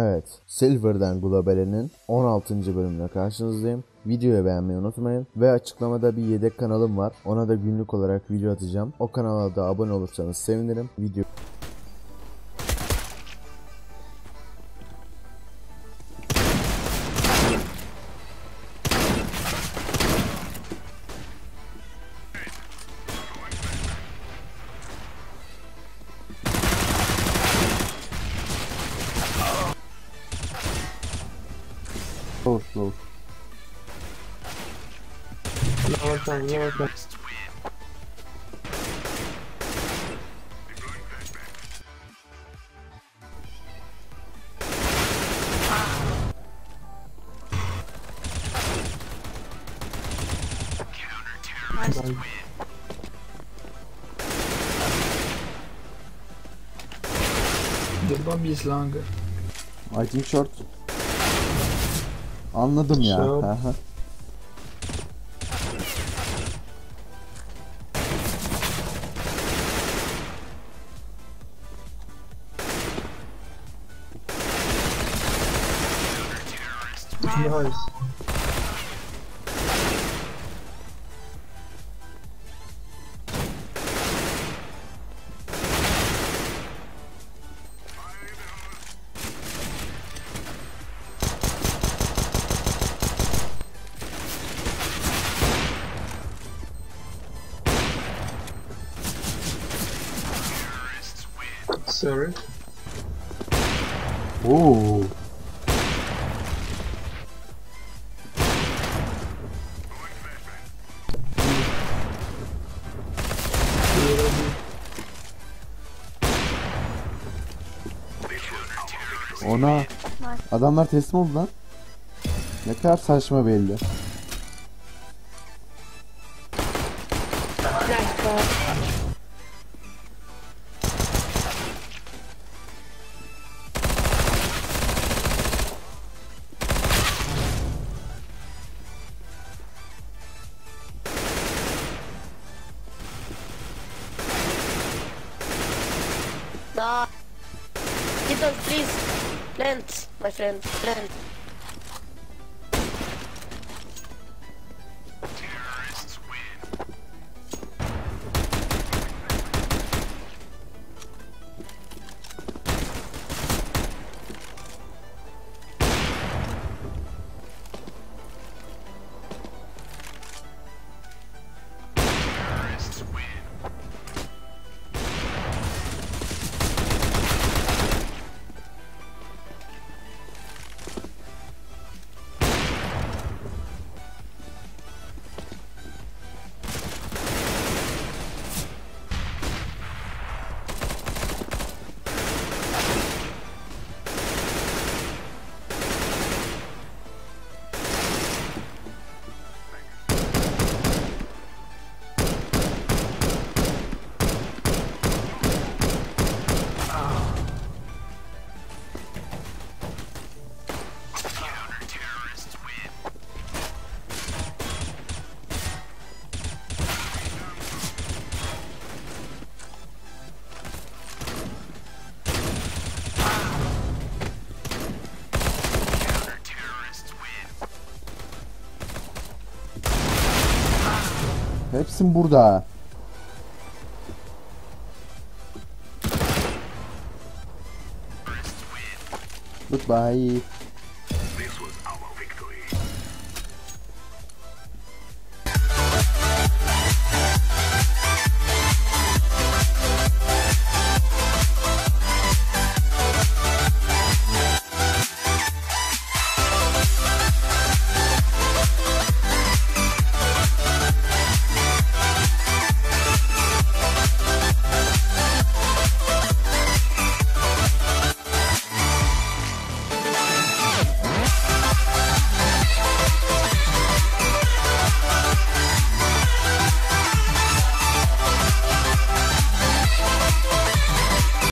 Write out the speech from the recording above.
Evet, Silverdan Globale'nin 16. bölümüne karşınızdayım. Videoyu beğenmeyi unutmayın ve açıklamada bir yedek kanalım var. Ona da günlük olarak video atacağım. O kanala da abone olursanız sevinirim. Slow. Lower down. The bomb is longer. I think short. Anladım ya. Nice. Sorry. Ooh. Ona adamlar teslim oldu lan. Ne kadar saçma belli. Da. Get on, please. Plant, my friend. Plant. Terrorists win. Terrorists win. Hepsin burada. Goodbye.